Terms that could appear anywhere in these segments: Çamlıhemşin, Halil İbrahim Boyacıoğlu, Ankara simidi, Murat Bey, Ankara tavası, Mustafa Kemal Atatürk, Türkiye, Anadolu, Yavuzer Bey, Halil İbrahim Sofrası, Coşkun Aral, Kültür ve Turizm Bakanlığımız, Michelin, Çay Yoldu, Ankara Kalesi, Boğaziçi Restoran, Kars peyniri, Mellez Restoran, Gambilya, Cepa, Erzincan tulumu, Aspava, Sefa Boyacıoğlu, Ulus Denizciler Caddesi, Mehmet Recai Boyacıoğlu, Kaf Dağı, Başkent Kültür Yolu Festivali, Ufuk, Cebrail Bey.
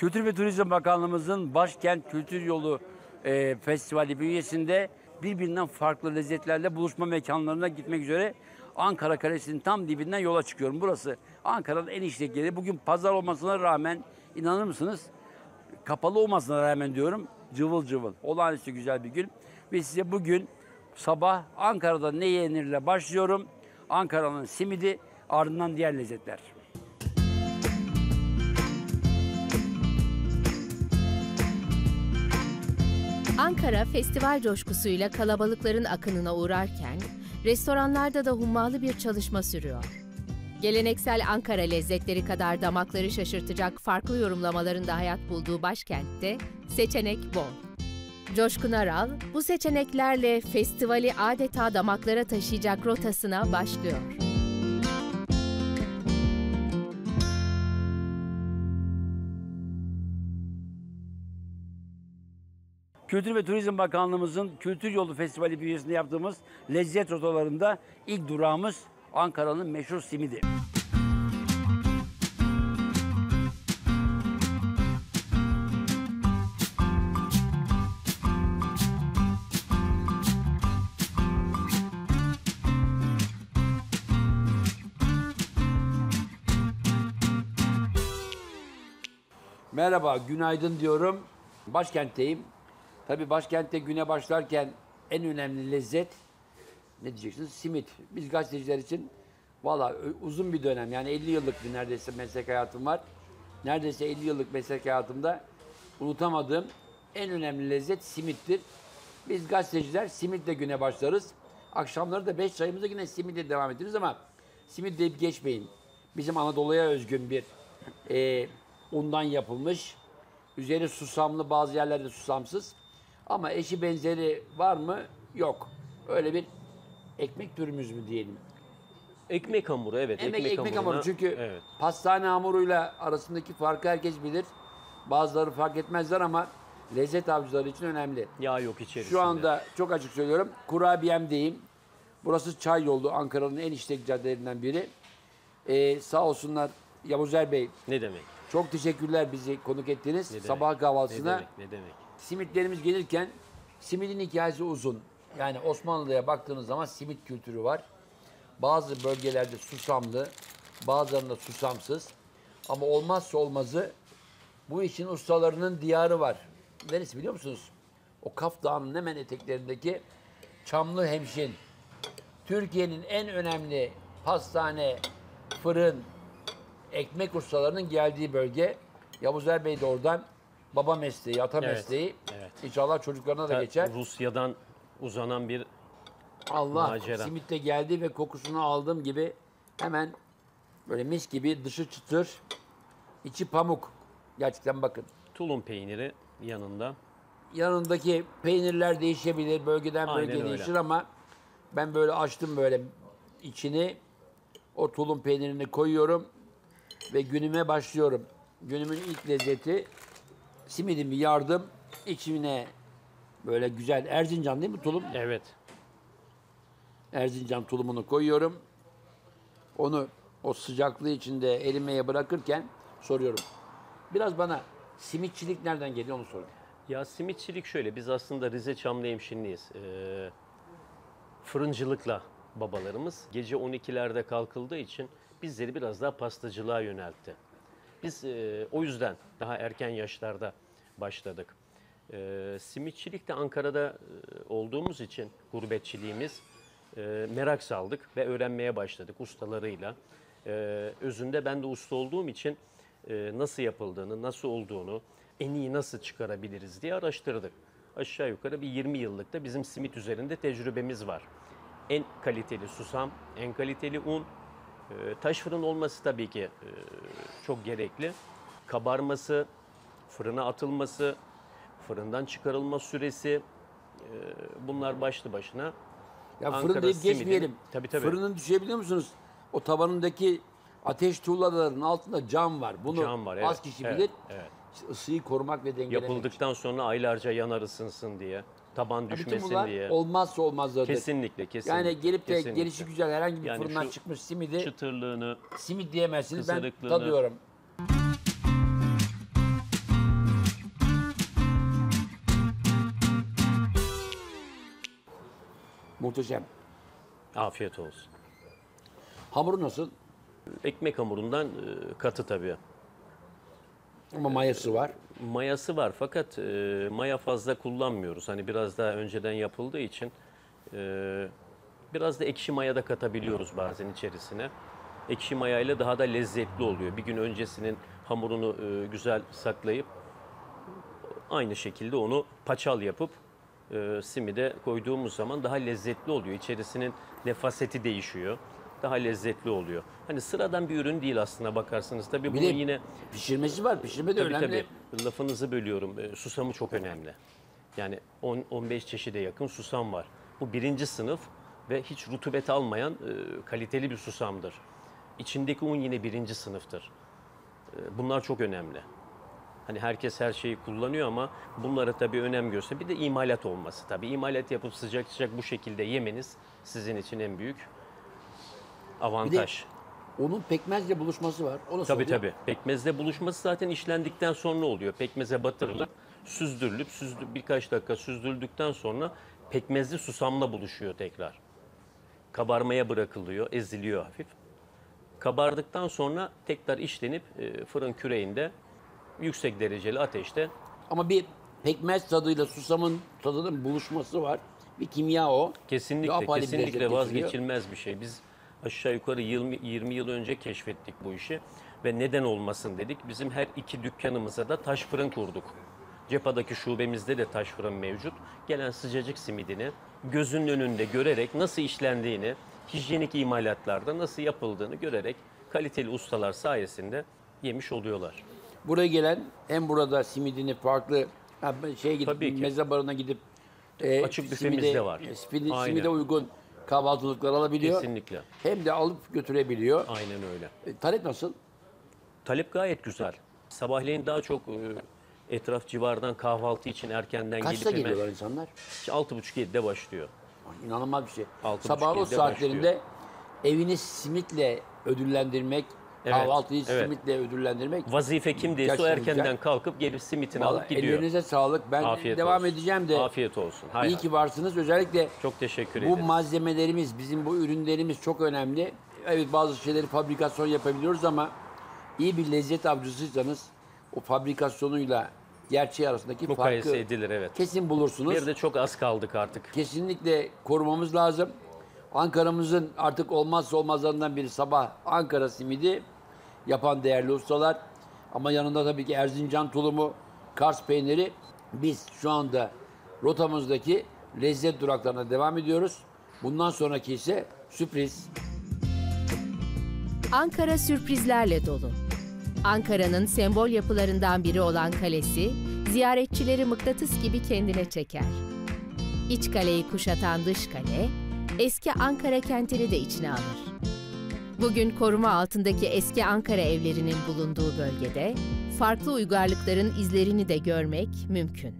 Kültür ve Turizm Bakanlığımızın Başkent Kültür Yolu Festivali bünyesinde birbirinden farklı lezzetlerle buluşma mekanlarına gitmek üzere Ankara Kalesi'nin tam dibinden yola çıkıyorum. Burası Ankara'nın en işlek yeri. Bugün pazar olmasına rağmen, inanır mısınız, kapalı olmasına rağmen diyorum, cıvıl cıvıl. Olağanüstü güzel bir gün. Ve size bugün sabah Ankara'da ne yenirle başlıyorum. Ankara'nın simidi, ardından diğer lezzetler. Ankara festival coşkusuyla kalabalıkların akınına uğrarken restoranlarda da hummalı bir çalışma sürüyor. Geleneksel Ankara lezzetleri kadar damakları şaşırtacak farklı yorumlamaların da hayat bulduğu başkentte seçenek bol. Coşkun Aral bu seçeneklerle festivali adeta damaklara taşıyacak rotasına başlıyor. Kültür ve Turizm Bakanlığımızın Kültür Yolu Festivali bünyesinde yaptığımız lezzet rotalarında ilk durağımız Ankara'nın meşhur simidi. Merhaba, günaydın diyorum. Başkentteyim. Tabii başkentte güne başlarken en önemli lezzet, ne diyeceksiniz? Simit. Biz gazeteciler için valla uzun bir dönem, yani 50 yıllık bir neredeyse meslek hayatım var. Neredeyse 50 yıllık meslek hayatımda unutamadığım en önemli lezzet simittir. Biz gazeteciler simitle güne başlarız. Akşamları da 5 çayımızda yine simitle devam ederiz ama simit deyip geçmeyin. Bizim Anadolu'ya özgün bir undan yapılmış, üzeri susamlı, bazı yerlerde susamsız. Ama eşi benzeri var mı? Yok. Öyle bir ekmek türümüz mü diyelim? Ekmek hamuru, evet. Ekmek hamuru. Çünkü evet, pastane hamuruyla arasındaki farkı herkes bilir. Bazıları fark etmezler ama lezzet avcıları için önemli. Yağ yok içerisinde. Şu anda çok açık söylüyorum, kurabiyemdeyim. Burası Çay Yoldu, Ankara'nın en işlek caddelerinden biri. Sağ olsunlar Yavuzer Bey. Ne demek? Çok teşekkürler bizi konuk ettiniz. Sabah kahvaltısına. Ne demek? Simitlerimiz gelirken, simidin hikayesi uzun. Yani Osmanlı'ya baktığınız zaman simit kültürü var. Bazı bölgelerde susamlı, bazılarında susamsız. Ama olmazsa olmazı, bu işin ustalarının diyarı var. Neresi biliyor musunuz? O Kaf Dağı'nın hemen eteklerindeki Çamlıhemşin. Türkiye'nin en önemli pastane, fırın, ekmek ustalarının geldiği bölge. Yavuzer Bey de oradan. Baba mesleği, ata mesleği. Evet. İnşallah çocuklarına da geçer. Rusya'dan uzanan bir macera. Simit de geldi ve kokusunu aldığım gibi hemen böyle mis gibi, dışı çıtır, içi pamuk. Gerçekten bakın. Tulum peyniri yanında. Yanındaki peynirler değişebilir, bölgeden bölgeye değişir ama ben böyle açtım böyle içini. O tulum peynirini koyuyorum ve günüme başlıyorum. Günümün ilk lezzeti simidimi yardım, içine böyle güzel Erzincan değil mi tulum? Evet. Erzincan tulumunu koyuyorum. Onu o sıcaklığı içinde erimeye bırakırken soruyorum. Biraz bana simitçilik nereden geliyor onu sorun. Ya simitçilik şöyle, biz aslında Rize Çamlıhemşinliyiz. Fırıncılıkla babalarımız gece 12'lerde kalkıldığı için bizleri biraz daha pastacılığa yöneltti. Biz o yüzden daha erken yaşlarda başladık. Simitçilik de Ankara'da olduğumuz için gurbetçiliğimiz merak saldık ve öğrenmeye başladık ustalarıyla. Özünde ben de usta olduğum için nasıl yapıldığını, nasıl olduğunu, en iyi nasıl çıkarabiliriz diye araştırdık. Aşağı yukarı bir 20 yıllık da bizim simit üzerinde tecrübemiz var. En kaliteli susam, en kaliteli un. Taş fırın olması tabii ki çok gerekli. Kabarması, fırına atılması, fırından çıkarılma süresi, bunlar başlı başına. Ya fırın deyip geçmeyelim. Tabii. Fırının düşebiliyor musunuz? O tabanındaki ateş tuğlalarının altında cam var. Bunu cam var, az kişi bilir. Evet. Isıyı korumak ve dengelemek. Yapıldıktan sonra aylarca yanar ısınsın diye, taban düşmesin diye. Olmazsa olmazlardır. Kesinlikle. Yani gelip de gelişi güzel herhangi bir yani fırından çıkmış simidi, çıtırlığını, simit diyemezsiniz. Ben tadıyorum. Muhteşem. Afiyet olsun. Hamuru nasıl? Ekmek hamurundan katı tabii. Ama mayası var. Mayası var fakat maya fazla kullanmıyoruz. Hani biraz daha önceden yapıldığı için biraz da ekşi maya da katabiliyoruz bazen içerisine. Ekşi mayayla daha da lezzetli oluyor. Bir gün öncesinin hamurunu güzel saklayıp aynı şekilde onu paçal yapıp simide koyduğumuz zaman daha lezzetli oluyor. İçerisinin nefaseti değişiyor. Daha lezzetli oluyor. Hani sıradan bir ürün değil aslına bakarsınız. Tabii bunun yine pişirmesi var. Pişirme de önemli. Tabii. Lafınızı bölüyorum. Susamı çok önemli. Yani 10-15 çeşide yakın susam var. Bu birinci sınıf ve hiç rutubet almayan kaliteli bir susamdır. İçindeki un yine birinci sınıftır. Bunlar çok önemli. Hani herkes her şeyi kullanıyor ama bunlara tabii önem gösteriyor. Bir de imalat olması tabii. İmalat yapıp sıcak sıcak bu şekilde yemeniz sizin için en büyük avantaj. Onun pekmezle buluşması var. O nasıl oluyor? Tabii. Pekmezle buluşması zaten işlendikten sonra oluyor. Pekmeze batırılıp, süzdürülüp birkaç dakika süzdürüldükten sonra pekmezli susamla buluşuyor tekrar. Kabarmaya bırakılıyor, eziliyor hafif. Kabardıktan sonra tekrar işlenip fırın küreğinde yüksek dereceli ateşte. Ama bir pekmez tadıyla susamın tadının buluşması var. Bir kimya o. Kesinlikle vazgeçilmez bir şey. Biz aşağı yukarı 20 yıl önce keşfettik bu işi ve neden olmasın dedik. Bizim her iki dükkanımıza da taş fırın kurduk. Cepa'daki şubemizde de taş fırın mevcut. Gelen sıcacık simidini gözünün önünde görerek nasıl işlendiğini, hijyenik imalatlarda nasıl yapıldığını görerek kaliteli ustalar sayesinde yemiş oluyorlar. Buraya gelen hem burada simidini farklı gidip meze barına gidip açık büfemizde var. Simide uygun kahvaltılıklar alabiliyor. Kesinlikle. Hem de alıp götürebiliyor. Aynen öyle. Talep nasıl? Talep gayet güzel. Sabahleyin daha çok etraf civardan kahvaltı için erkenden Kaçta geliyorlar insanlar? 6.30-7'de başlıyor. İnanılmaz bir şey. Sabahın o saatlerinde evini simitle ödüllendirmek, evet, kahvaltıyı simitle ödüllendirmek. Vazife kim diye o erkenden güzel. Kalkıp gelip simitini alıp gidiyor. Ellerinize sağlık. Ben afiyet devam olsun. Edeceğim de. Afiyet olsun. Hayır. İyi ki varsınız. Özellikle çok teşekkür ederim. Bu malzemelerimiz, bizim bu ürünlerimiz çok önemli. Evet, bazı şeyleri fabrikasyon yapabiliyoruz ama iyi bir lezzet avcısıysanız o fabrikasyonuyla gerçeği arasındaki mukayese farkı edilir, evet. Kesin bulursunuz. Bir de çok az kaldık artık. Kesinlikle korumamız lazım. Ankara'mızın artık olmazsa olmazlarından biri sabah Ankara simidi yapan değerli ustalar. Ama yanında tabii ki Erzincan tulumu, Kars peyniri. Biz şu anda rotamızdaki lezzet duraklarına devam ediyoruz. Bundan sonraki ise sürpriz. Ankara sürprizlerle dolu. Ankara'nın sembol yapılarından biri olan kalesi, ziyaretçileri mıknatıs gibi kendine çeker. İç kaleyi kuşatan dış kale, eski Ankara kentini de içine alır. Bugün koruma altındaki eski Ankara evlerinin bulunduğu bölgede, farklı uygarlıkların izlerini de görmek mümkün.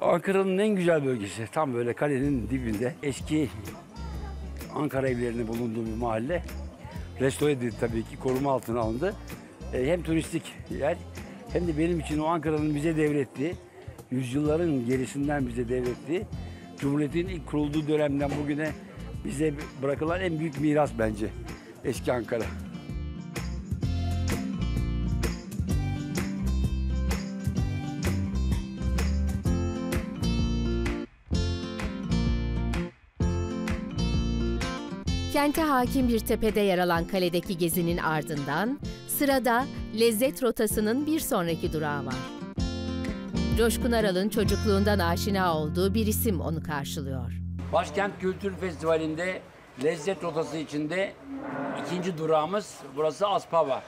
Ankara'nın en güzel bölgesi, tam böyle kalenin dibinde eski Ankara evlerinin bulunduğu bir mahalle. Restore edildi tabii ki, koruma altına alındı. Hem turistik yer hem de benim için o Ankara'nın bize devrettiği, yüzyılların gerisinden bize devrettiği, Cumhuriyet'in ilk kurulduğu dönemden bugüne bize bırakılan en büyük miras bence eski Ankara. Kente hakim bir tepede yer alan kaledeki gezinin ardından sırada lezzet rotasının bir sonraki durağı var. Coşkun Aral'ın çocukluğundan aşina olduğu bir isim onu karşılıyor. Başkent Kültür Festivali'nde lezzet rotası içinde ikinci durağımız burası Aspava.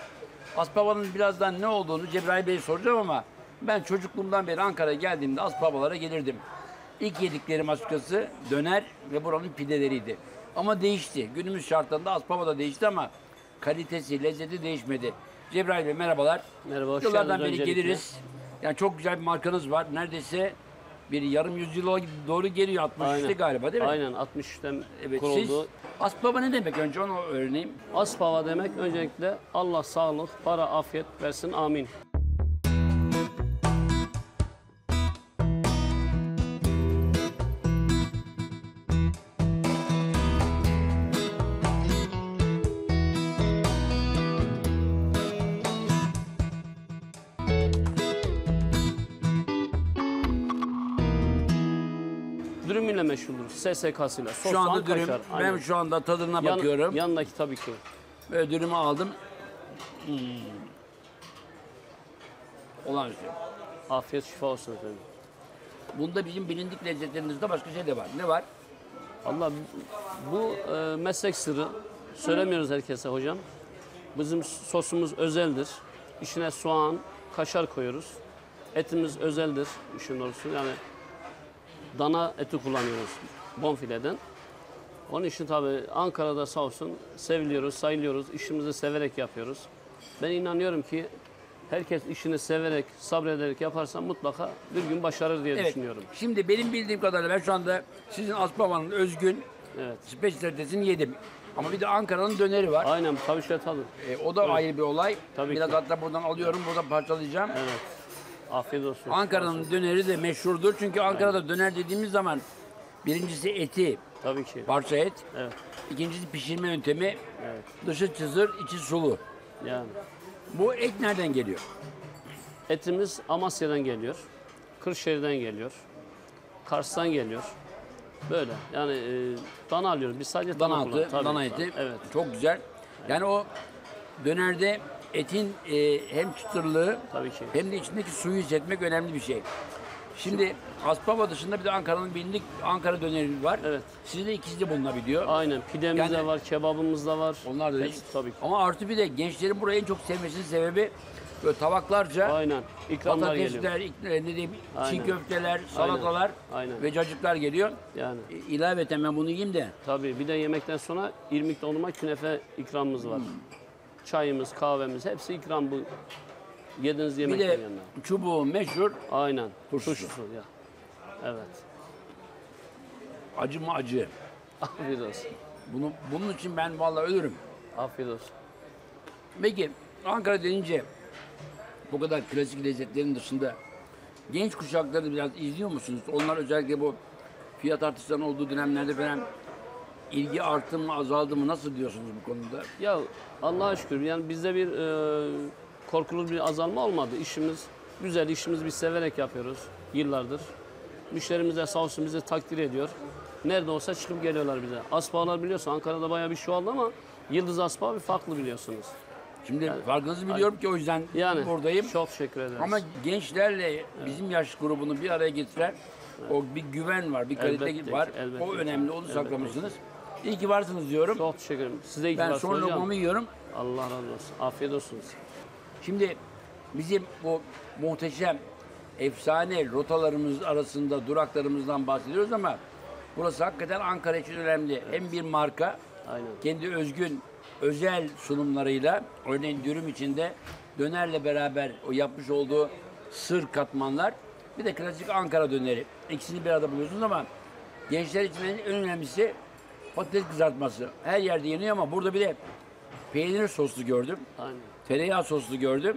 Aspava'nın birazdan ne olduğunu Cebrail Bey'e soracağım ama ben çocukluğumdan beri Ankara'ya geldiğimde Aspavalara gelirdim. İlk yediklerim açıkçası döner ve buranın pideleriydi. Ama değişti. Günümüz şartlarında Aspava da değişti ama kalitesi, lezzeti değişmedi. Cebrail Bey merhabalar. Merhaba. Yıllardan beri geliriz. Yani çok güzel bir markanız var. Neredeyse bir yarım yüzyıla doğru geliyor. 63'te galiba değil mi? Aynen. 63'ten evet, kuruldu. Aspava ne demek? Önce onu öğreneyim. Aspava demek öncelikle Allah sağlık, para, afiyet versin. Amin. dürümüyle meşhurdur. SSK'sıyla. Şu anda dürüm. Kaşar, ben aynen. Şu anda tadına bakıyorum. Yanındaki tabii ki. Böyle dürümü aldım. Hmm. Olağanüstü. Afiyet şifa olsun efendim. Bunda bizim bilindik lezzetlerimizde başka şey de var. Ne var? Allah bu meslek sırrı. Söylemiyoruz herkese hocam. Bizim sosumuz özeldir. İçine soğan, kaşar koyuyoruz. Etimiz özeldir. İşin doğrusu yani dana eti kullanıyoruz bonfileden. Onun için tabii Ankara'da sağ olsun seviliyoruz, sayılıyoruz. İşimizi severek yapıyoruz. Ben inanıyorum ki herkes işini severek, sabrederek yaparsa mutlaka bir gün başarır diye düşünüyorum. Şimdi benim bildiğim kadarıyla ben şu anda sizin Aspava'nın özgün spesiyalitesini yedim. Ama bir de Ankara'nın döneri var. Aynen, tavşatalı. O da ayrı bir olay. Tabii biraz ki. Hatta buradan alıyorum, buradan parçalayacağım. Evet. Afiyet olsun. Ankara'nın döneri de meşhurdur. Çünkü Ankara'da döner dediğimiz zaman birincisi eti. Tabii ki. Parça et. Evet. İkincisi pişirme yöntemi. Evet. Dışı çizir, içi sulu. Yani. Bu et nereden geliyor? Etimiz Amasya'dan geliyor. Kırşehir'den geliyor. Kars'tan geliyor. Böyle yani dana alıyoruz. Biz sadece dana kullanıyoruz. Dana eti. Evet. Çok güzel. Yani o dönerde etin hem çıtırlığı hem de içindeki suyu hissetmek önemli bir şey. Şimdi Aspava dışında bir de Ankara'nın bilindik Ankara döneri var. Evet. Sizde ikisi de bulunabiliyor. Aynen. Pidemiz de var, kebabımız da var. Onlar da değil. Tabii ki. Ama artı bir de gençlerin burayı en çok sevmesinin sebebi böyle tabaklarca ikramlar geliyor. Ne diyeyim, çiğ köfteler, salatalar ve cacıklar geliyor. Yani. İlaveten ben bunu yiyeyim de. Tabii bir de yemekten sonra irmik dolma künefe ikramımız var. Çayımız, kahvemiz hepsi ikram bu. Yediğiniz yemeklerin yanına. Bir de çubuğu meşhur. Aynen. Turşusu. Ya. Evet. Acı mı acı? Afiyet olsun. Bunun için ben vallahi ölürüm. Afiyet olsun. Peki Ankara denince bu kadar klasik lezzetlerin dışında genç kuşakları biraz izliyor musunuz? Onlar özellikle bu fiyat artışlarının olduğu dönemlerde falan ilgi arttı mı azaldı mı nasıl diyorsunuz bu konuda? Ya Allah'a şükür yani bizde bir korkulu bir azalma olmadı. İşimiz güzel, işimiz biz severek yapıyoruz yıllardır. Müşterimiz de sağ olsun bizi takdir ediyor. Nerede olsa çıkıp geliyorlar bize. Aspavalar biliyorsun Ankara'da bayağı bir şu aldı ama Yıldız Aspava bir farklı biliyorsunuz. Şimdi yani, farkınızı biliyorum ki o yüzden yani, buradayım. Çok teşekkür ederiz. Ama gençlerle bizim yaş grubunu bir araya getiren o bir güven var, bir kalite var. Elbette. O önemli, onu saklamışsınız. İyi ki varsınız diyorum. Çok teşekkür ederim. Size iyi ki varsınız. Ben son lokmamı yiyorum. Allah razı olsun. Afiyet olsun. Şimdi bizim bu muhteşem efsane rotalarımız arasında duraklarımızdan bahsediyoruz ama burası hakikaten Ankara için önemli. Evet. Hem bir marka, kendi özgün, özel sunumlarıyla, örneğin dürüm içinde dönerle beraber o yapmış olduğu sır katmanlar, bir de klasik Ankara döneri. İkisini bir arada buluyorsunuz ama gençler için en önemlisi patates kızartması. Her yerde yeniyor ama burada bir de peynir soslu gördüm. Tereyağı soslu gördüm.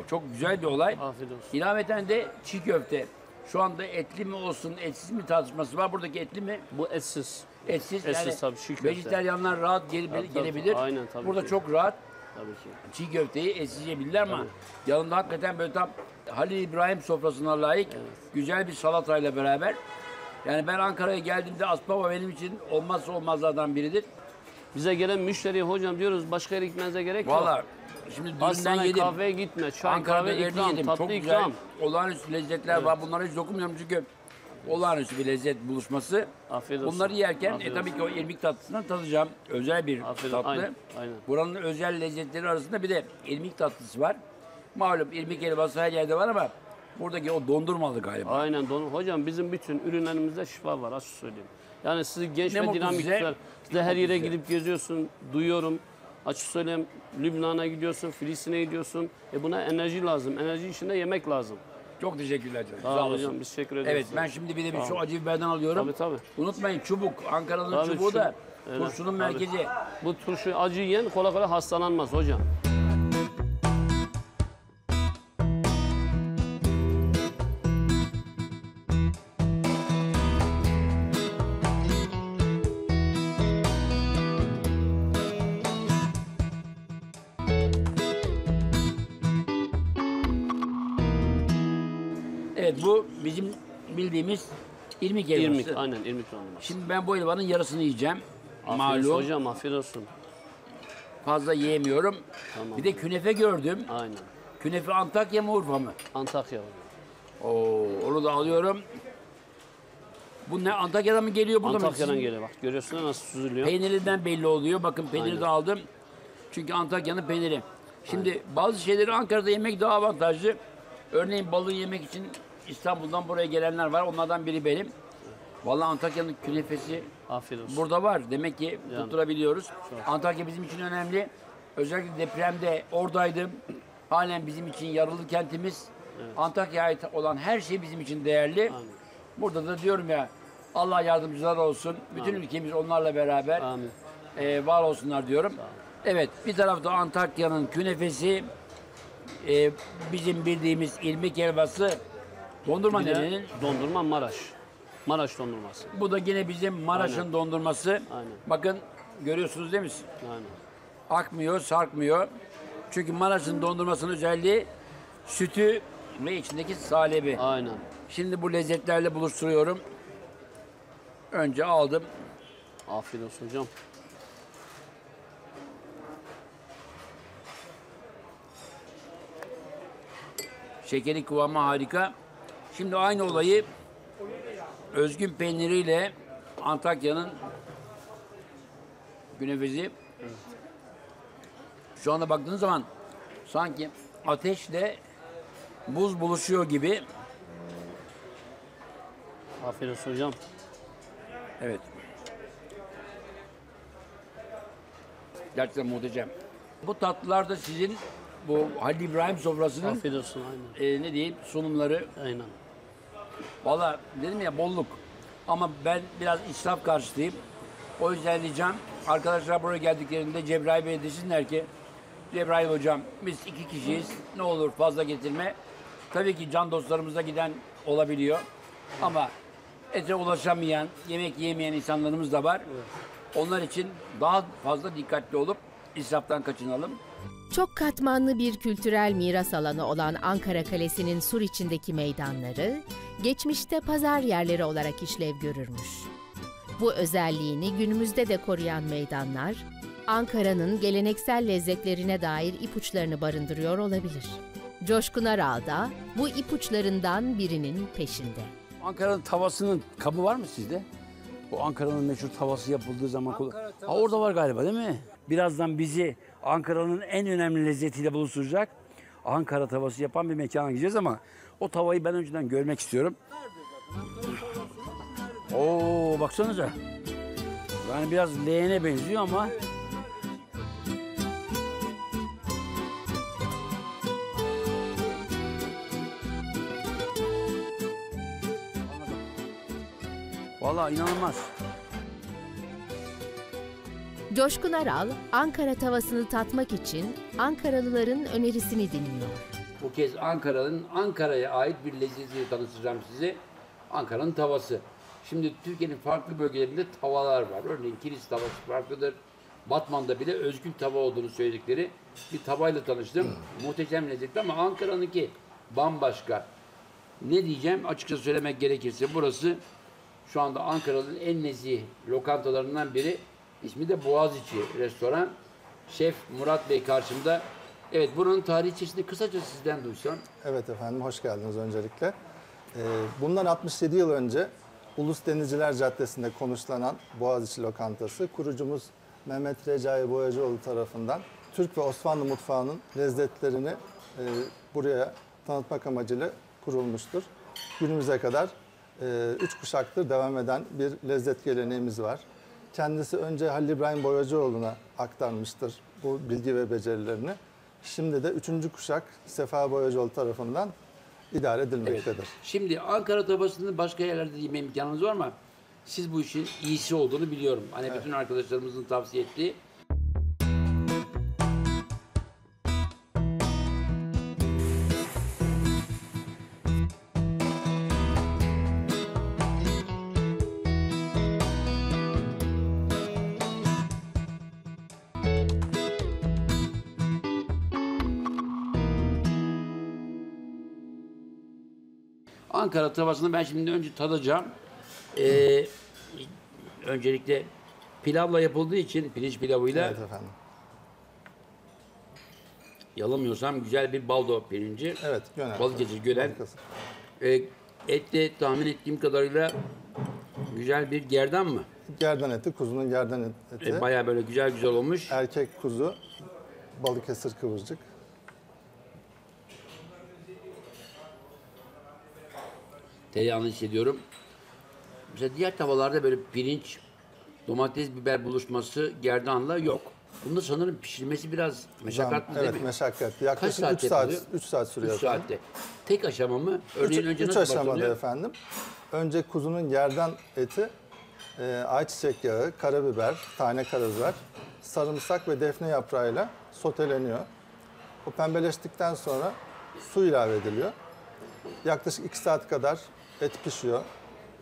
O çok güzel bir olay. Afiyet olsun. İlaveten de çiğ köfte. Şu anda etli mi olsun, etsiz mi tartışması var. Buradaki etli mi? Bu etsiz. Etsiz tabii çiğ köfte. Vejetaryenler rahat gelebilir. Aynen, tabii burada ki. Çok rahat çiğ köfteyi etsiz yiyebilirler ama yanında hakikaten böyle tam Halil İbrahim sofrasına layık güzel bir salatayla beraber. Yani ben Ankara'ya geldiğimde Aspava benim için olmazsa olmazlardan biridir. Bize gelen müşteriye hocam diyoruz başka yere gitmenize gerek yok. Vallahi şimdi düğünden yedim. Kahveye gitme. Çay, Ankara'da kahve ikram, yedim. Tatlı çok ikram. Güzel, olağanüstü lezzetler var. Bunlara hiç dokunmuyorum çünkü olağanüstü bir lezzet buluşması. Afiyet olsun. Bunları yerken tabii ki o irmik tatlısından tadacağım. Özel bir tatlı. Aynen. Buranın özel lezzetleri arasında bir de irmik tatlısı var. Malum irmik helvası her yerde var ama buradaki o dondurmalı galiba. Aynen dondurmalı. Hocam bizim bütün ürünlerimizde şifa var. Açık söyleyeyim. Yani sizi genç ve dinamikler. Size her yere gidip geziyorsun. Duyuyorum. Açık söyleyeyim, Lübnan'a gidiyorsun, Filistin'e gidiyorsun. Buna enerji lazım. Enerji içinde yemek lazım. Çok teşekkürler canım. Sağ olun. Hocam, biz teşekkür ederiz. Evet, ben şimdi bir de şu acı biberden alıyorum. Tabii. Unutmayın çubuk. Ankara'nın çubuğu da turşunun merkezi. Bu turşu acı yiyen kolay kolay hastalanmaz hocam. Bizim bildiğimiz İrmik helvası. İrmik, aynen irmik dondurması. Şimdi ben bu helvanın yarısını yiyeceğim. Afiyet malum. Hocam afiyet olsun. Fazla yiyemiyorum. Tamam. Bir de künefe gördüm. Aynen. Künefe Antakya mı Urfa mı? Antakya. Oo, onu da alıyorum. Bu ne, Antakya'dan mı geliyor? Burada Antakya'dan mı geliyor, bak görüyorsun nasıl süzülüyor. Peynirinden belli oluyor. Bakın peyniri aynen de aldım. Çünkü Antakya'nın peyniri. Şimdi aynen bazı şeyleri Ankara'da yemek daha avantajlı. Örneğin balığı yemek için İstanbul'dan buraya gelenler var. Onlardan biri benim. Vallahi Antakya'nın künefesi burada var. Demek ki yani tutturabiliyoruz. Çok. Antakya bizim için önemli. Özellikle depremde oradaydım. Halen bizim için yaralı kentimiz. Evet. Antakya'ya ait olan her şey bizim için değerli. Aynen. Burada da diyorum ya, Allah yardımcılar olsun. Bütün aynen ülkemiz onlarla beraber var olsunlar diyorum. Evet, bir tarafta Antakya'nın künefesi, bizim bildiğimiz irmik helvası, dondurma nerenin? Dondurma Maraş. Maraş dondurması. Bu da yine bizim Maraş'ın aynen dondurması. Aynen. Bakın görüyorsunuz değil mi? Aynen. Akmıyor, sarkmıyor. Çünkü Maraş'ın dondurmasının özelliği sütü ve içindeki salebi. Aynen. Şimdi bu lezzetlerle buluşturuyorum. Önce aldım. Afiyet olsun hocam. Şekeri kıvamı harika. Şimdi aynı olayı özgün peyniriyle Antakya'nın künefesi. Evet. Şu anda baktığınız zaman sanki ateşle buz buluşuyor gibi. Aferin hocam. Evet. Gerçekten muhteşem. Bu tatlılar da sizin bu Halil İbrahim sofrasının afiyet olsun, aynen. Ne diyeyim sunumları. Aynen. Vallahi dedim ya bolluk. Ama ben biraz israf karşıtıyım. O yüzden diyeceğim arkadaşlar buraya geldiklerinde Cebrail Bey desinler ki Cebrail hocam biz 2 kişiyiz. Ne olur fazla getirme. Tabii ki can dostlarımıza giden olabiliyor. Evet. Ama ete ulaşamayan, yemek yemeyen insanlarımız da var. Evet. Onlar için daha fazla dikkatli olup israftan kaçınalım. Çok katmanlı bir kültürel miras alanı olan Ankara Kalesi'nin sur içindeki meydanları, geçmişte pazar yerleri olarak işlev görürmüş. Bu özelliğini günümüzde de koruyan meydanlar, Ankara'nın geleneksel lezzetlerine dair ipuçlarını barındırıyor olabilir. Coşkun Aral da bu ipuçlarından birinin peşinde. Ankara'nın tavasının kabı var mı sizde? Bu Ankara'nın meşhur tavası yapıldığı zaman... Ha, orada var galiba değil mi? Birazdan bizi Ankara'nın en önemli lezzetiyle buluşturacak Ankara tavası yapan bir mekana gideceğiz ama o tavayı ben önceden görmek istiyorum. Oo baksanıza. Yani biraz leğene benziyor ama... Vallahi inanılmaz. Coşkun Aral, Ankara tavasını tatmak için Ankaralıların önerisini dinliyor. Bu kez Ankara'ya ait bir lezzeti tanıtacağım size. Ankara'nın tavası. Şimdi Türkiye'nin farklı bölgelerinde tavalar var. Örneğin Kilis tavası farklıdır. Batman'da bile özgün tava olduğunu söyledikleri bir tavayla tanıştım. Muhteşem lezzetli ama Ankara'nınki bambaşka. Ne diyeceğim? Açıkça söylemek gerekirse burası şu anda Ankara'nın en nezih lokantalarından biri. İsmi de Boğaziçi Restoran. Şef Murat Bey karşımda. Evet, buranın tarihçesini kısaca sizden duysam. Evet efendim, hoş geldiniz öncelikle. Bundan 67 yıl önce Ulus Denizciler Caddesi'nde konuşlanan Boğaziçi Lokantası kurucumuz Mehmet Recai Boyacıoğlu tarafından Türk ve Osmanlı mutfağının lezzetlerini buraya tanıtmak amacıyla kurulmuştur. Günümüze kadar 3 kuşaktır devam eden bir lezzet geleneğimiz var. Kendisi önce Halil İbrahim Boyacıoğlu'na aktarmıştır bu bilgi ve becerilerini. Şimdi de 3. kuşak Sefa Boyacıoğlu tarafından idare edilmektedir. Evet. Şimdi Ankara tavasını başka yerlerde yeme imkanınız var ama siz bu işin iyisi olduğunu biliyorum. Hani evet, bütün arkadaşlarımızın tavsiye ettiği. Ankara tavasını ben şimdi önce tadacağım. öncelikle pilavla yapıldığı için, pirinç pilavıyla, evet efendim, yalamıyorsam güzel bir baldo pirinci. Evet, Balıkesir Gören. Et de tahmin ettiğim kadarıyla güzel bir gerdan mı? Gerdan eti, kuzunun gerdan eti. Bayağı böyle güzel güzel olmuş. Erkek kuzu, Balıkesir kıvırcık. Tereyağını hissediyorum. Mesela diğer tavalarda böyle pirinç, domates, biber buluşması gerdanla yok. Bunda sanırım pişirmesi biraz meşakkatli değil mi? Evet, meşakkatli. Yaklaşık 3 saat sürüyor. 3 saatte. Tek aşama mı? Örneğin önce nasıl başlıyor? 3 aşamada efendim. Önce kuzunun gerdan eti, ayçiçek yağı, karabiber, tane karabiber, sarımsak ve defne yaprağıyla soteleniyor. O pembeleştikten sonra su ilave ediliyor. Yaklaşık 2 saat kadar et pişiyor.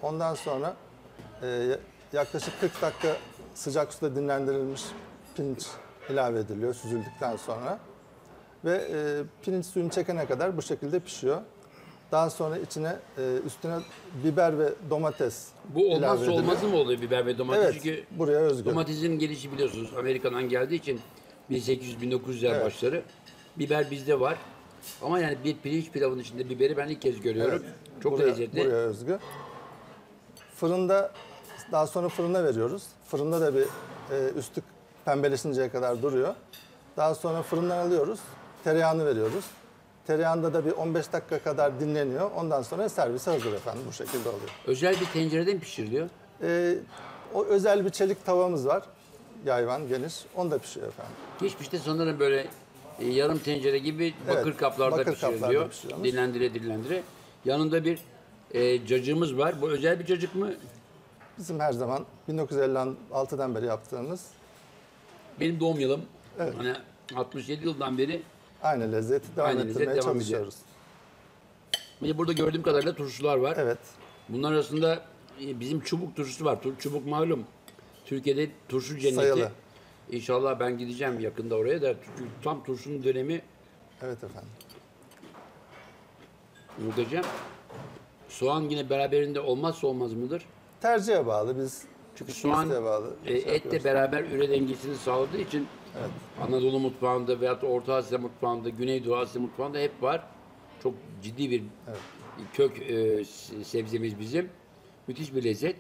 Ondan sonra yaklaşık 40 dakika sıcak suda dinlendirilmiş pirinç ilave ediliyor süzüldükten sonra. Ve pirinç suyunu çekene kadar bu şekilde pişiyor. Daha sonra içine, üstüne biber ve domates ilave ediliyor. Bu olmazsa olmazı mı oluyor biber ve domates? Evet, çünkü buraya özgü. Domatesin gelişi biliyorsunuz Amerika'dan geldiği için 1800-1900'ler evet, başları. Biber bizde var. Ama yani bir pirinç pilavının içinde biberi ben ilk kez görüyorum. Evet, çok lezzetli. Buraya özgü. Fırında, daha sonra fırına veriyoruz. Fırında da bir üstü pembeleşinceye kadar duruyor. Daha sonra fırından alıyoruz, tereyağını veriyoruz. Tereyağında da bir 15 dakika kadar dinleniyor. Ondan sonra servise hazır efendim, bu şekilde oluyor. Özel bir tencerede mi pişiriliyor? O özel bir çelik tavamız var. Yayvan, geniş. Onda pişiyor efendim. Geçmişte sanırım böyle yarım tencere gibi bakır, evet, kaplarda pişiriliyor. Dinlendire. Yanında bir cacığımız var. Bu özel bir cacık mı? Bizim her zaman 1956'dan beri yaptığımız. Benim doğum yılım. Evet. Hani 67 yıldan beri aynı lezzeti devam etmeye çalışıyoruz. Burada gördüğüm kadarıyla turşular var. Evet. Bunlar arasında bizim çubuk turşusu var. Çubuk malum Türkiye'de turşu cenneti. Sayılı. İnşallah ben gideceğim yakında oraya da. Tam turşunun dönemi. Evet efendim. Muhteşem. Soğan yine beraberinde olmazsa olmaz mıdır? Tercihe bağlı biz. Çünkü soğan etle beraber üre dengesini sağladığı için, evet, Anadolu mutfağında veyahut da Orta Asya mutfağında, Güneydoğu Asya mutfağında hep var. Çok ciddi bir, evet, kök sebzemiz bizim. Müthiş bir lezzet.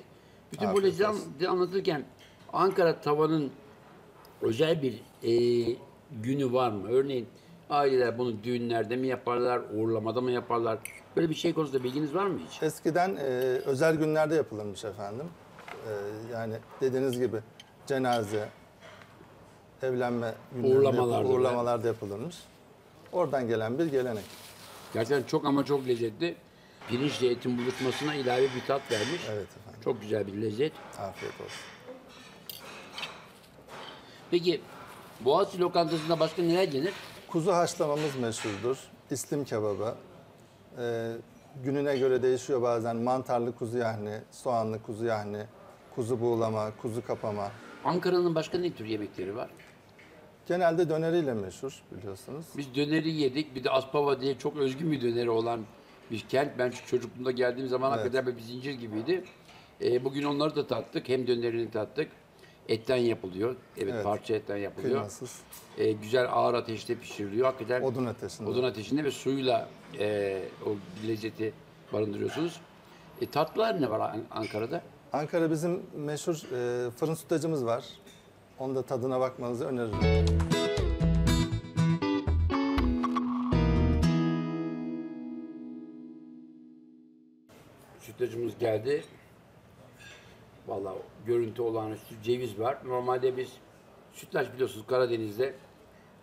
Bütün bu lezzeti anlatırken Ankara tavanın özel bir günü var mı? Örneğin aileler bunu düğünlerde mi yaparlar, uğurlamada mı yaparlar? Böyle bir şey konusunda bilginiz var mı hiç? Eskiden özel günlerde yapılırmış efendim. Yani dediğiniz gibi cenaze, evlenme günlerinde, uğurlamalarda yapılırmış. Oradan gelen bir gelenek. Gerçekten çok ama çok lezzetli. Pirinçle etin buluşmasına ilave bir tat vermiş. Evet efendim. Çok güzel bir lezzet. Afiyet olsun. Peki Boğaziçi lokantasında başka neler gelir? Kuzu haşlamamız meşhurdur. İslim kebabı. Gününe göre değişiyor bazen. Mantarlı kuzu yahni, soğanlı kuzu yahni, kuzu buğulama, kuzu kapama. Ankara'nın başka ne tür yemekleri var? Genelde döneriyle meşhur biliyorsunuz. Biz döneri yedik. Bir de Aspava diye çok özgün bir döneri olan bir kent. Ben çocukluğumda geldiğim zaman hakikaten bir zincir gibiydi. Bugün onları da tattık. Hem dönerini tattık. Etten yapılıyor. Evet, parça etten yapılıyor. Kıymasız. Güzel ağır ateşte pişiriliyor. Hakikaten odun ateşinde. Odun ateşinde ve suyuyla o lezzeti barındırıyorsunuz. Tatlılar ne var Ankara'da? Ankara bizim meşhur fırın sütlacımız var. Onun da tadına bakmanızı öneririm. Sütlacımız geldi. Vallahi görüntü olağanüstü, ceviz var. Normalde biz sütlaç biliyorsunuz Karadeniz'de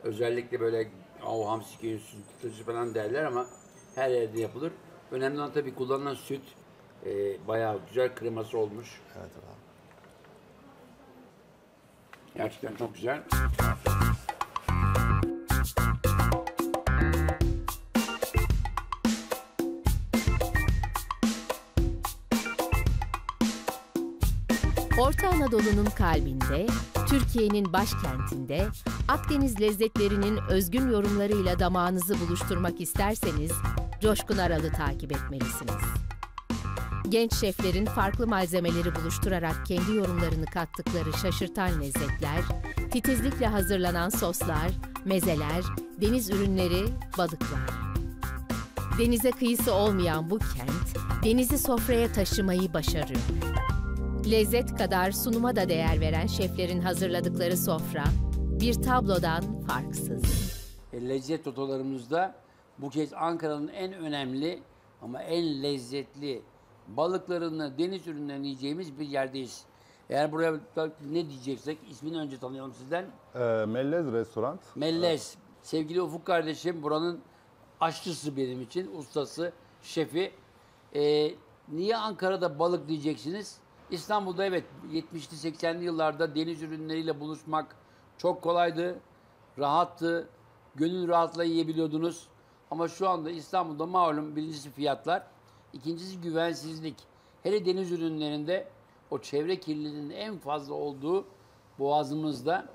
özellikle böyle hamsi köyü sütlacı falan derler ama her yerde yapılır. Önemli olan tabii kullanılan süt. Bayağı güzel kreması olmuş. Evet efendim. Gerçekten çok güzel. Orta Anadolu'nun kalbinde, Türkiye'nin başkentinde, Akdeniz lezzetlerinin özgün yorumlarıyla damağınızı buluşturmak isterseniz, Coşkun Aral'ı takip etmelisiniz. Genç şeflerin farklı malzemeleri buluşturarak kendi yorumlarını kattıkları şaşırtan lezzetler, titizlikle hazırlanan soslar, mezeler, deniz ürünleri, balıklar. Denize kıyısı olmayan bu kent, denizi sofraya taşımayı başarıyor. Lezzet kadar sunuma da değer veren şeflerin hazırladıkları sofra, bir tablodan farksız. Lezzet otolarımızda bu kez Ankara'nın en önemli ama en lezzetli balıklarını, deniz ürünlerini yiyeceğimiz bir yerdeyiz. Eğer buraya ne diyeceksek ismini önce tanıyalım sizden. Mellez Restoran. Mellez. Sevgili Ufuk kardeşim buranın aşçısı benim için, ustası, şefi. Niye Ankara'da balık diyeceksiniz? İstanbul'da evet 70'li 80'li yıllarda deniz ürünleriyle buluşmak çok kolaydı, rahattı, gönül rahatla yiyebiliyordunuz. Ama şu anda İstanbul'da malum birincisi fiyatlar, ikincisi güvensizlik. Hele deniz ürünlerinde o çevre kirliliğinin en fazla olduğu boğazımızda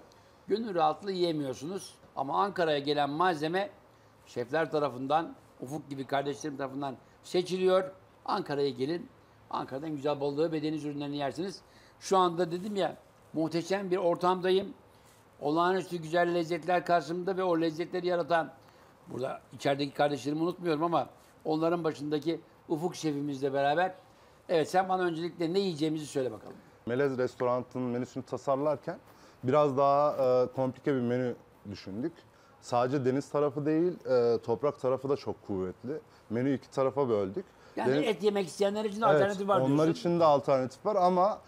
gönül rahatla yiyemiyorsunuz. Ama Ankara'ya gelen malzeme şefler tarafından, Ufuk gibi kardeşlerim tarafından seçiliyor. Ankara'ya gelin, Ankara'dan güzel balığı ve deniz ürünlerini yersiniz. Şu anda dedim ya, muhteşem bir ortamdayım. Olağanüstü güzel lezzetler karşımda ve o lezzetleri yaratan, burada içerideki kardeşlerimi unutmuyorum ama onların başındaki Ufuk şefimizle beraber. Evet, sen bana öncelikle ne yiyeceğimizi söyle bakalım. Mellez Restoran'ın menüsünü tasarlarken biraz daha komplike bir menü düşündük. Sadece deniz tarafı değil, toprak tarafı da çok kuvvetli. Menüyü iki tarafa böldük. Yani deniz... et yemek isteyenler için evet, alternatif var diyorsun. Onlar için de alternatif var ama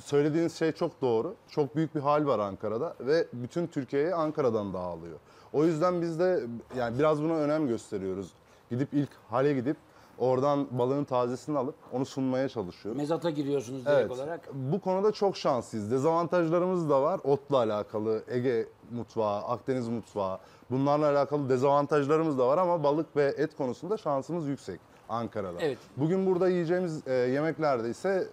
söylediğiniz şey çok doğru. Çok büyük bir hal var Ankara'da ve bütün Türkiye'ye Ankara'dan dağılıyor. O yüzden biz de yani biraz buna önem gösteriyoruz. Gidip ilk hale gidip oradan balığın tazesini alıp onu sunmaya çalışıyoruz. Mezata giriyorsunuz direkt olarak. Bu konuda çok şanslıyız. Dezavantajlarımız da var. Otla alakalı Ege mutfağı, Akdeniz mutfağı bunlarla alakalı dezavantajlarımız da var ama balık ve et konusunda şansımız yüksek Ankara'da. Evet. Bugün burada yiyeceğimiz yemeklerde ise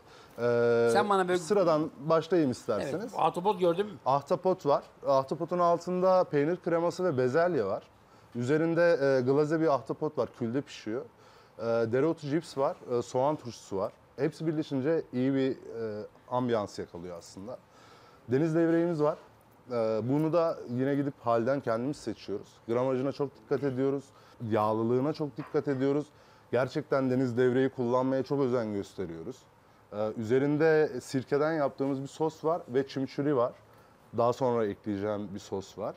sen bana böyle... sıradan başlayayım isterseniz. Evet, ahtapot gördüm. Ahtapot var. Ahtapotun altında peynir kreması ve bezelye var. Üzerinde glaze bir ahtapot var. Külde pişiyor. Dereotu cips var. Soğan turşusu var. Hepsi birleşince iyi bir ambiyans yakalıyor aslında. Deniz levreğimiz var. Bunu da yine gidip halden kendimiz seçiyoruz. Gramajına çok dikkat ediyoruz. Yağlılığına çok dikkat ediyoruz. Gerçekten deniz levreği kullanmaya çok özen gösteriyoruz. Üzerinde sirkeden yaptığımız bir sos var ve çimçuri var. Daha sonra ekleyeceğim bir sos var.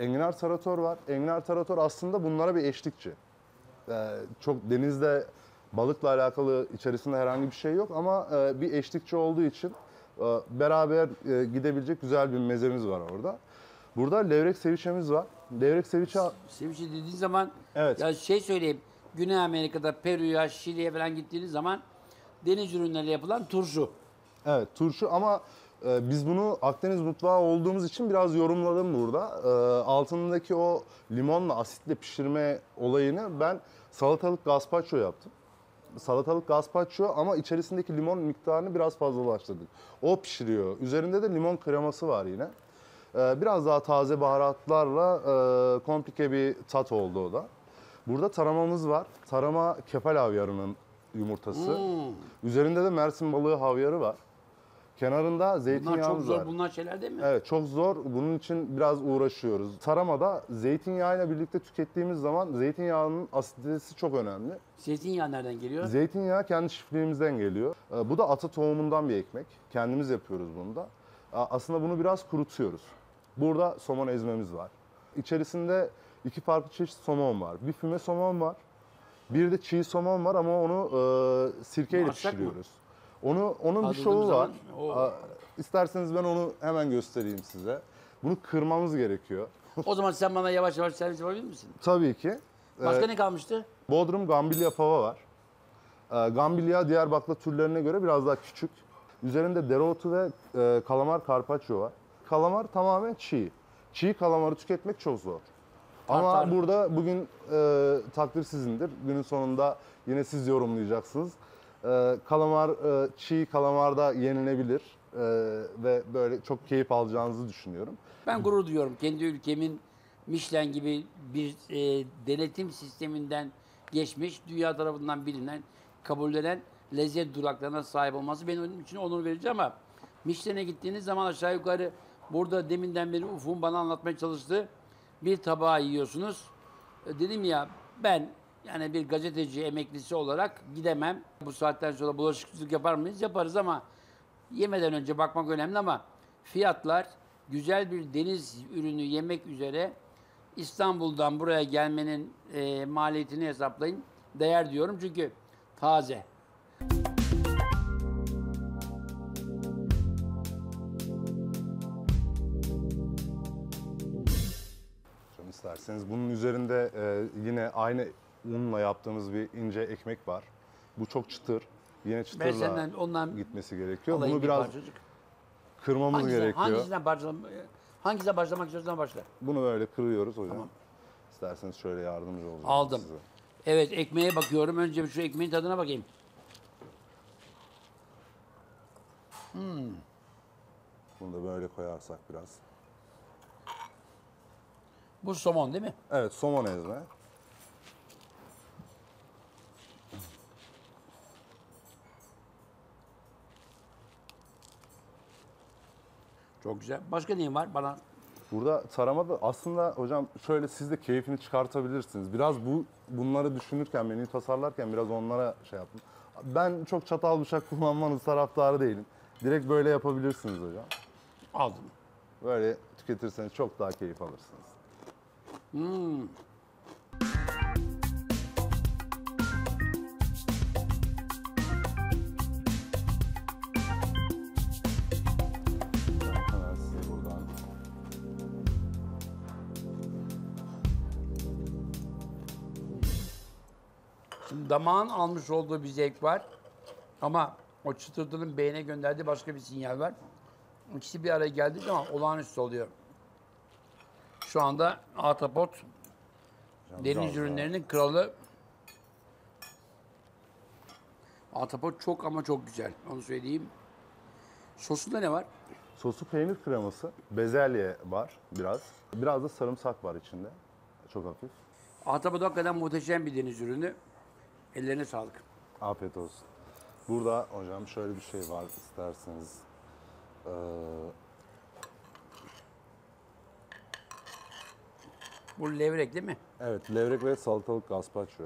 Enginar tarator var. Enginar tarator aslında bunlara bir eşlikçi. Çok denizde balıkla alakalı içerisinde herhangi bir şey yok ama bir eşlikçi olduğu için beraber gidebilecek güzel bir mezemiz var orada. Burada levrek sevişemiz var. Levrek sevişe... Sevişe dediğin zaman evet. Ya şey söyleyeyim, Güney Amerika'da Peru'ya, Şili'ye falan gittiğiniz zaman deniz ürünleriyle yapılan turşu. Evet, turşu ama biz bunu Akdeniz mutfağı olduğumuz için biraz yorumladım burada. Altındaki o limonla, asitle pişirme olayını ben salatalık gazpacho yaptım. Salatalık gazpacho ama içerisindeki limon miktarını biraz fazlalaştırdık. O pişiriyor. Üzerinde de limon kreması var yine. Biraz daha taze baharatlarla komplike bir tat oldu o da. Burada taramamız var. Tarama kefal havyarının yumurtası. Hmm. Üzerinde de Mersin balığı havyarı var. Kenarında zeytinyağımız var. Bunlar çok zor, bunlar şeyler değil mi? Evet, çok zor. Bunun için biraz uğraşıyoruz. Taramada zeytinyağıyla birlikte tükettiğimiz zaman zeytinyağının asiditesi çok önemli. Zeytinyağı nereden geliyor? Zeytinyağı kendi çiftliğimizden geliyor. Bu da ata tohumundan bir ekmek. Kendimiz yapıyoruz bunu da. Aslında bunu biraz kurutuyoruz. Burada somon ezmemiz var. İçerisinde iki farklı çeşit somon var. Bir füme somon var. Bir de çiğ somon var ama onu sirkeyle pişiriyoruz. Onun bir şovu var. İsterseniz ben onu hemen göstereyim size. Bunu kırmamız gerekiyor. O zaman sen bana yavaş yavaş servis yapabilir misin? Tabii ki. Başka ne kalmıştı? Bodrum Gambilya fava var. Gambilya diğer bakla türlerine göre biraz daha küçük. Üzerinde dereotu ve kalamar karpaccio var. Kalamar tamamen çiğ. Çiğ kalamarı tüketmek çok zor. Ama burada bugün takdir sizindir. Günün sonunda yine siz yorumlayacaksınız. Kalamar, çiğ kalamarda yenilebilir ve böyle çok keyif alacağınızı düşünüyorum. Ben gurur duyuyorum. Kendi ülkemin Michelin gibi bir denetim sisteminden geçmiş, dünya tarafından bilinen kabullenen lezzet duraklarına sahip olması benim için onur verici ama Michelin'e gittiğiniz zaman aşağı yukarı burada deminden beri Ufuk'un bana anlatmaya çalıştığı bir tabağı yiyorsunuz. Dedim ya ben yani bir gazeteci emeklisi olarak gidemem. Bu saatten sonra bulaşıkçılık yapar mıyız? Yaparız ama yemeden önce bakmak önemli ama fiyatlar güzel bir deniz ürünü yemek üzere İstanbul'dan buraya gelmenin maliyetini hesaplayın. Değer diyorum çünkü taze. İsterseniz bunun üzerinde yine aynı unla yaptığımız bir ince ekmek var. Bu çok çıtır. Yine çıtırla ondan gitmesi gerekiyor. Bunu biraz kırmamız gerekiyor. Hangisinden başlamak istiyorsan başla. Bunu böyle kırıyoruz hocam. Tamam. İsterseniz şöyle yardımcı olacağım. Aldım. Size. Evet, ekmeğe bakıyorum. Önce şu ekmeğin tadına bakayım. Bunu da böyle koyarsak biraz. Bu somon değil mi? Evet, somon ezme. Çok güzel. Başka neyim var bana? Burada tarama da aslında hocam şöyle siz de keyfini çıkartabilirsiniz. Biraz bunları düşünürken, menüyü tasarlarken biraz onlara şey yaptım. Ben çok çatal bıçak kullanmanız taraftarı değilim. Direkt böyle yapabilirsiniz hocam. Aldım. Böyle tüketirseniz çok daha keyif alırsınız. Şimdi damağın almış olduğu bir zevk var ama o çıtırtının beyne gönderdiği başka bir sinyal var. İkisi bir araya geldi ama olağanüstü oluyor. Şu anda Atapot deniz ürünlerinin kralı. Atapot çok ama çok güzel. Onu söyleyeyim. Sosunda ne var? Sosu peynir kreması, bezelye var biraz. Biraz da sarımsak var içinde. Çok hafif. Atapot hakikaten muhteşem bir deniz ürünü. Ellerine sağlık. Afiyet olsun. Burada hocam şöyle bir şey var isterseniz. Bu levrek değil mi? Evet, levrek ve salatalık gazpacho.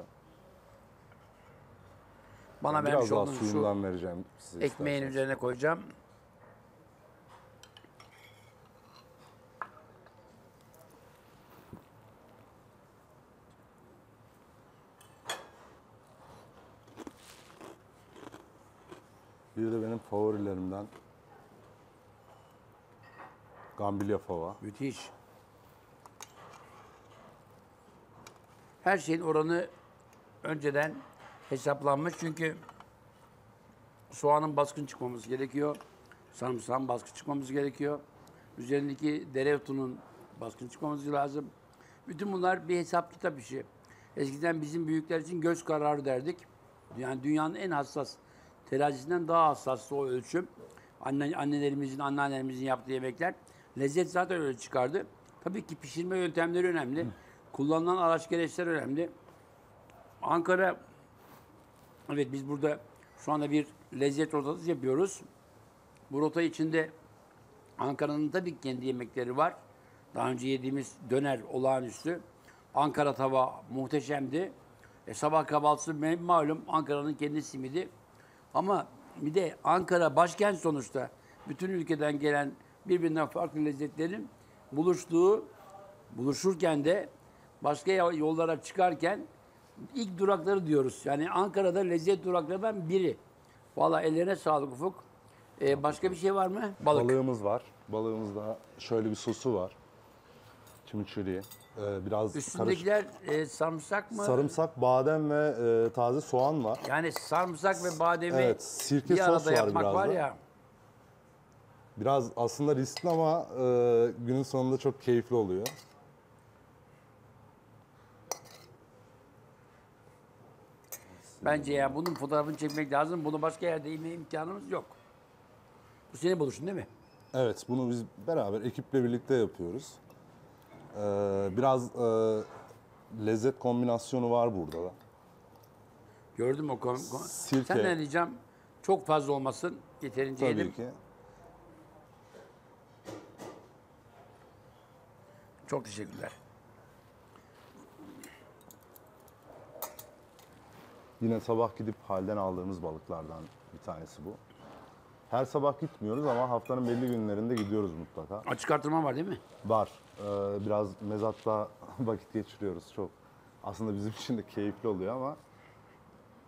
Bana vermiş olduğunuz şu vereceğim size ekmeğin isterseniz. Üzerine koyacağım. Bir de benim favorilerimden Gambilya fava. Müthiş. Her şeyin oranı önceden hesaplanmış çünkü soğanın baskın çıkmaması gerekiyor, sarımsağın baskın çıkmaması gerekiyor, üzerindeki dereotunun baskın çıkmaması lazım. Bütün bunlar bir hesap kitap işi. Eskiden bizim büyükler için göz kararı derdik. Yani dünyanın en hassas, terazisinden daha hassaslı o ölçüm. Annelerimizin, anneannelerimizin yaptığı yemekler. Lezzet zaten öyle çıkardı. Tabii ki pişirme yöntemleri önemli. Kullanılan araç gereçler önemli. Ankara, evet biz burada şu anda bir lezzet rotası yapıyoruz. Bu rota içinde Ankara'nın tabii ki kendi yemekleri var. Daha önce yediğimiz döner olağanüstü. Ankara tava muhteşemdi. Sabah kahvaltısı malum Ankara'nın kendi simidi. Ama bir de Ankara başkent sonuçta bütün ülkeden gelen birbirinden farklı lezzetlerin buluşurken de başka yollara çıkarken ilk durakları diyoruz. Yani Ankara'da lezzet duraklarından biri. Vallahi ellerine sağlık Ufuk. Başka bir şey var mı? Balık. Balığımız var. Balığımızda şöyle bir sosu var. Çimiçili. Biraz üstündekiler sarımsak mı? Sarımsak, badem ve taze soğan var. Yani sarımsak ve bademi evet, sirke bir arada yapmak var ya. Biraz aslında riskli ama günün sonunda çok keyifli oluyor. Bence ya bunun fotoğrafını çekmek lazım. Bunu başka yerde yeme imkanımız yok. Bu senin buluşun değil mi? Evet, bunu biz beraber ekiple birlikte yapıyoruz. Biraz lezzet kombinasyonu var burada da. Gördüm o sirke. Senden ricam çok fazla olmasın. Yeterince tabii yedim. Tabii ki. Çok teşekkürler. Yine sabah gidip halden aldığımız balıklardan bir tanesi bu. Her sabah gitmiyoruz ama haftanın belli günlerinde gidiyoruz mutlaka. Açık artırma var değil mi? Var. Biraz mezatta vakit geçiriyoruz çok. Aslında bizim için de keyifli oluyor ama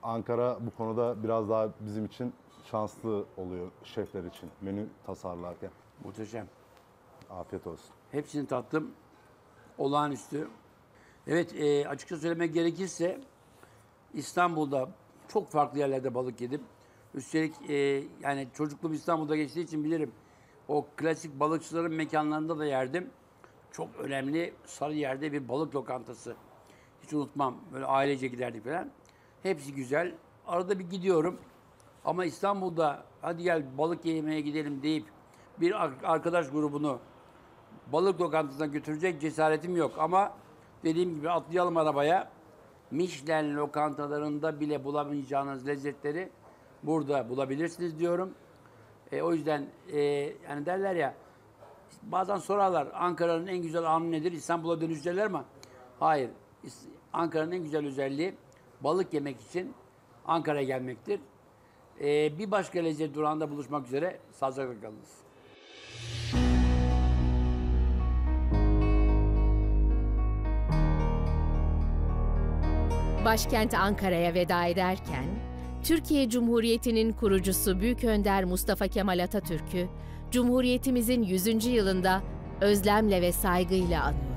Ankara bu konuda biraz daha bizim için şanslı oluyor şefler için menü tasarlarken. Muhteşem. Afiyet olsun. Hepsini tattım. Olağanüstü. Evet, açıkça söylemek gerekirse İstanbul'da çok farklı yerlerde balık yedim. Üstelik yani çocukluğum İstanbul'da geçtiği için bilirim. O klasik balıkçıların mekanlarında da yerdim. Çok önemli Sarıyer'de bir balık lokantası. Hiç unutmam. Böyle ailece giderdik falan. Hepsi güzel. Arada bir gidiyorum. Ama İstanbul'da hadi gel balık yemeye gidelim deyip bir arkadaş grubunu balık lokantasına götürecek cesaretim yok. Ama dediğim gibi atlayalım arabaya. Michelin lokantalarında bile bulamayacağınız lezzetleri burada bulabilirsiniz diyorum. O yüzden yani derler ya, bazen sorarlar Ankara'nın en güzel anı nedir? İstanbul'a dönüştüler ama hayır. Ankara'nın en güzel özelliği balık yemek için Ankara'ya gelmektir. Bir başka lezzet durağında buluşmak üzere. Sağlıcakla kalınız. Başkent Ankara'ya veda ederken, Türkiye Cumhuriyeti'nin kurucusu Büyük Önder Mustafa Kemal Atatürk'ü, Cumhuriyetimizin 100. yılında özlemle ve saygıyla anıyor.